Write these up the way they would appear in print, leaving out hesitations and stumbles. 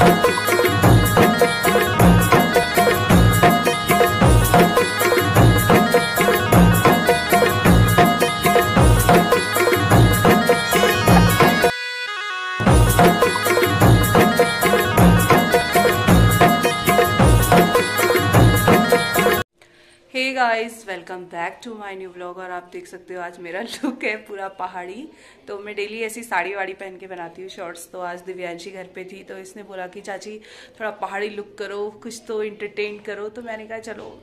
Hey guys, welcome back to my new vlog. और आप देख सकते हो आज मेरा लुक है पूरा पहाड़ी। तो मैं डेली ऐसी साड़ी वाड़ी पहन के बनाती हूँ शॉर्ट्स। तो आज दिव्यांशी घर पे थी तो इसने बोला कि चाची थोड़ा पहाड़ी लुक करो, कुछ तो इंटरटेन करो। तो मैंने कहा चलो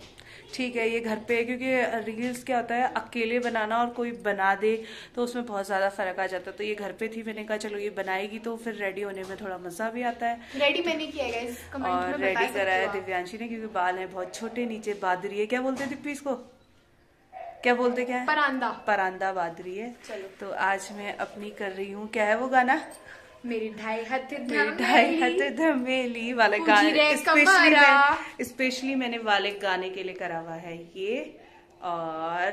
ठीक है, ये घर पे है, क्योंकि रील्स क्या होता है अकेले बनाना और कोई बना दे तो उसमें बहुत ज़्यादा फर्क आ जाता है। तो ये घर पे थी, मैंने कहा चलो ये बनाएगी तो फिर रेडी होने में थोड़ा मज़ा भी आता है। रेडी मैंने किया गाइस, कमेंट में रेडी कराया दिव्यांशी ने, क्योंकि बाल हैं बहुत छोटे, नीचे बादरी है, क्या बोलते दिप्पी इसको, क्या बोलते, क्या है, परांदा, परांदा बादरी है। तो आज मैं अपनी कर रही हूँ, क्या है वो गाना, मेरी ढाई हाथे धमेली वाले गाने, स्पेशली मैंने वाले गाने के लिए करा हुआ है ये। और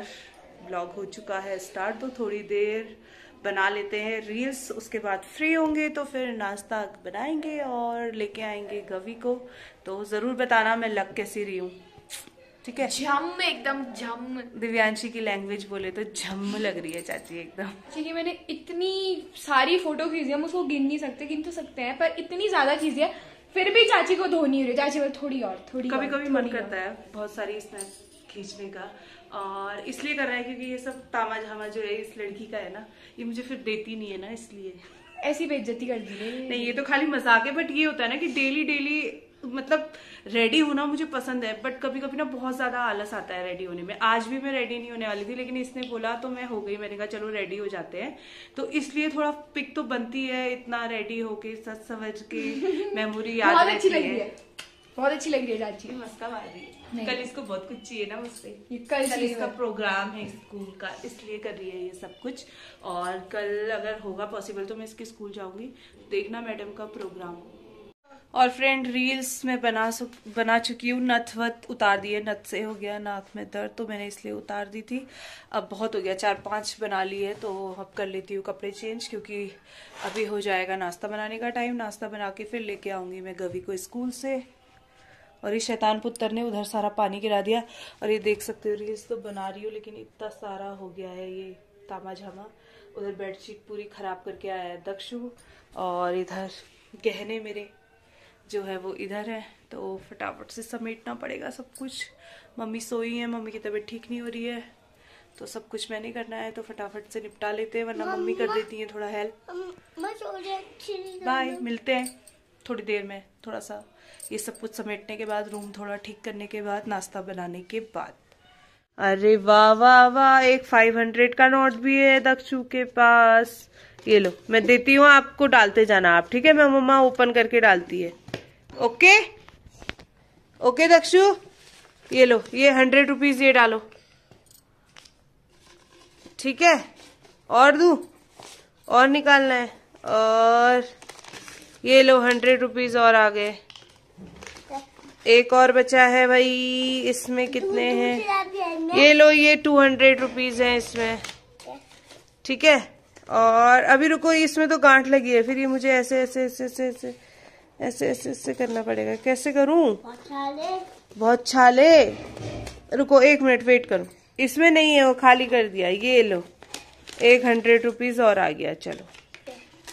ब्लॉग हो चुका है स्टार्ट, तो थोड़ी देर बना लेते हैं रील्स, उसके बाद फ्री होंगे तो फिर नाश्ता बनाएंगे और लेके आएंगे गवी को। तो ज़रूर बताना मैं लग कैसी रही हूँ, ठीक है। झम, एकदम झम, दिव्यांशी की लैंग्वेज बोले तो झम लग रही है चाची एकदम। क्योंकि मैंने इतनी सारी फोटो खींची, हम उसको गिन नहीं सकते, गिन तो सकते हैं पर इतनी ज्यादा खींची है, फिर भी चाची को धोनी हो रही है। चाची बोले थोड़ी और, थोड़ी कभी कभी मन करता है बहुत सारी स्नैप खींचने का, और इसलिए कर रहा है क्योंकि ये सब तामा झामा जो है इस लड़की का है ना, ये मुझे फिर देती नहीं है ना, इसलिए ऐसी बेइज्जती कर दी है। नहीं ये तो खाली मजाक है, बट ये होता है ना कि डेली डेली मतलब रेडी होना मुझे पसंद है, बट कभी कभी ना बहुत ज्यादा आलस आता है रेडी होने में। आज भी मैं रेडी नहीं होने वाली थी, लेकिन इसने बोला तो मैं हो गई। मैंने कहा चलो रेडी हो जाते हैं, तो इसलिए थोड़ा पिक तो बनती है, इतना रेडी होके सच समझ के मेमोरी याद रहती है। बहुत अच्छी लग रही है चाची, मस्का मार रही है। कल इसको बहुत कुछ चाहिए ना मुझसे, कल इसका प्रोग्राम है स्कूल का, इसलिए कर रही है ये सब कुछ। और कल अगर होगा पॉसिबल तो मैं इसके स्कूल जाऊंगी, देखना मैडम का प्रोग्राम। और फ्रेंड रील्स में बना चुकी हूँ, नथ वथ उतार दिए, नथ से हो गया नाक में दर्द तो मैंने इसलिए उतार दी थी। अब बहुत हो गया, 4-5 बना ली है, तो अब कर लेती हूँ कपड़े चेंज, क्योंकि अभी हो जाएगा नाश्ता बनाने का टाइम। नाश्ता बना के फिर लेके आऊँगी मैं गवी को स्कूल से। और ये शैतान पुत्र ने उधर सारा पानी गिरा दिया, और ये देख सकते हो रील्स तो बना रही हूँ लेकिन इतना सारा हो गया है ये तामा झामा। उधर बेडशीट पूरी ख़राब करके आया है दक्षु, और इधर गहने मेरे जो है वो इधर है, तो फटाफट से समेटना पड़ेगा सब कुछ। मम्मी सोई है, मम्मी की तबीयत ठीक नहीं हो रही है, तो सब कुछ मैंने करना है, तो फटाफट से निपटा लेते हैं, वरना मम्मी कर देती हैं थोड़ा हेल्प। बाय, मिलते हैं थोड़ी देर में। थोड़ा सा ये सब कुछ समेटने के बाद, रूम थोड़ा ठीक करने के बाद, नाश्ता बनाने के बाद। अरे वाह वाह वाह, एक 500 का नोट भी है दक्षु के पास। ये लो, मैं देती हूँ आपको, डालते जाना आप, ठीक है। मैं मम्मा ओपन करके डालती है। ओके ओके दक्षु, ये लो, ये 100 रुपीज ये डालो, ठीक है। और दूं, और निकालना है, और ये लो 100 रुपीज और आ गए। एक और बचा है भाई, इसमें कितने हैं, ये लो, ये 200 रुपीज है इसमें, ठीक है। और अभी रुको, इसमें तो गांठ लगी है, फिर ये मुझे ऐसे ऐसे ऐसे ऐसे ऐसे ऐसे ऐसे ऐसे करना पड़ेगा। कैसे करूं, बहुत छाले, रुको 1 मिनट वेट करो। इसमें नहीं है, वो खाली कर दिया। ये लो, 100 रुपीज और आ गया, चलो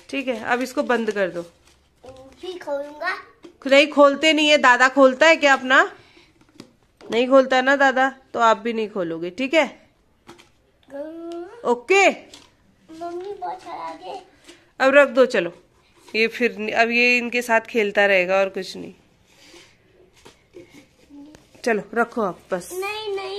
ठीक है। अब इसको बंद कर दो। नहीं खोलते नहीं है, दादा खोलता है क्या अपना, नहीं खोलता ना दादा, तो आप भी नहीं खोलोगे, ठीक है। ओके मम्मी, बहुत आगे। अब रख दो, चलो। ये फिर अब ये इनके साथ खेलता रहेगा और कुछ नहीं। चलो रखो आप बस। नहीं नहीं।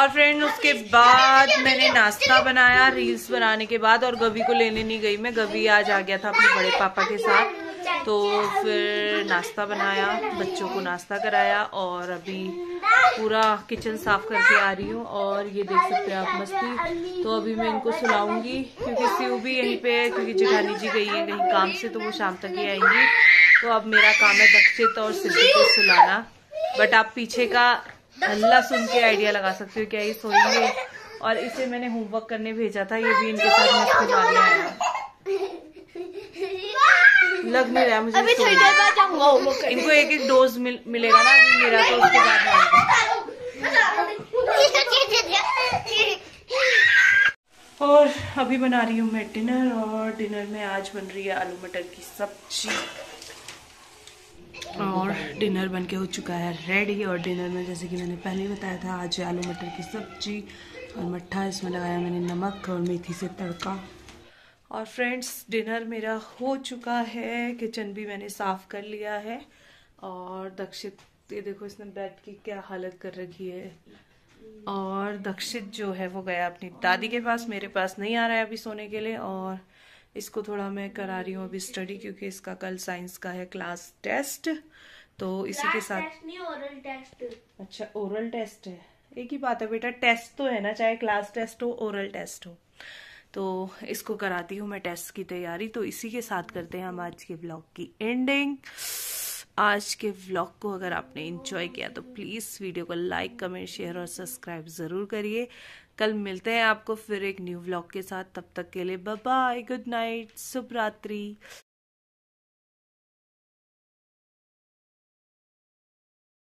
और फ्रेंड उसके बाद मैंने नाश्ता बनाया रील्स बनाने के बाद, और गवी को लेने नहीं गई मैं, गवी आज आ गया था अपने बड़े पापा के साथ। तो फिर नाश्ता बनाया, बच्चों को नाश्ता कराया, और अभी पूरा किचन साफ करके आ रही हूँ। और ये देख सकते हैं आप मस्ती। तो अभी मैं इनको सुलाऊंगी, क्योंकि शिव भी यहीं पे है, क्योंकि जेठानी जी गई है कहीं काम से, तो वो शाम तक ही आएंगी। तो अब मेरा काम है बच्चे और सिद्धि को सुलाना। बट आप पीछे का हल्ला सुन के आइडिया लगा सकते हो क्या ये सोएंगे। और इसे मैंने होमवर्क करने भेजा था, ये भी इनके साथ मस्ती मारने आया। लग नहीं रहा मुझे। अभी थोड़ी देर बाद जाऊंगा वो लोग करने। इनको एक एक डोज मिलेगा ना। अभी मेरा तो उसके बाद। और अभी बना रही हूँ मैं डिनर, और डिनर में आज बन रही है आलू मटर की सब्जी। और डिनर बनके हो चुका है रेडी। और डिनर में जैसे कि मैंने पहले बताया था, आज आलू मटर की सब्जी और मट्ठा, इसमें लगाया मैंने नमक और मेथी से तड़का। और फ्रेंड्स डिनर मेरा हो चुका है, किचन भी मैंने साफ़ कर लिया है। और दक्षित ये देखो इसने बेड की क्या हालत कर रखी है। और दक्षित जो है वो गया अपनी दादी के पास, मेरे पास नहीं आ रहा है अभी सोने के लिए। और इसको थोड़ा मैं करा रही हूँ अभी स्टडी, क्योंकि इसका कल साइंस का है क्लास टेस्ट, तो इसी के साथ। Oral test. अच्छा ओरल टेस्ट है, एक ही बात है बेटा, टेस्ट तो है ना, चाहे क्लास टेस्ट हो ओरल टेस्ट हो। तो इसको कराती हूँ मैं टेस्ट की तैयारी। तो इसी के साथ करते हैं हम आज के व्लॉग की एंडिंग। आज के व्लॉग को अगर आपने एंजॉय किया तो प्लीज़ वीडियो को लाइक, कमेंट, शेयर और सब्सक्राइब ज़रूर करिए। कल मिलते हैं आपको फिर एक न्यू व्लॉग के साथ। तब तक के लिए बाय बाय, गुड नाइट, शुभ रात्रि।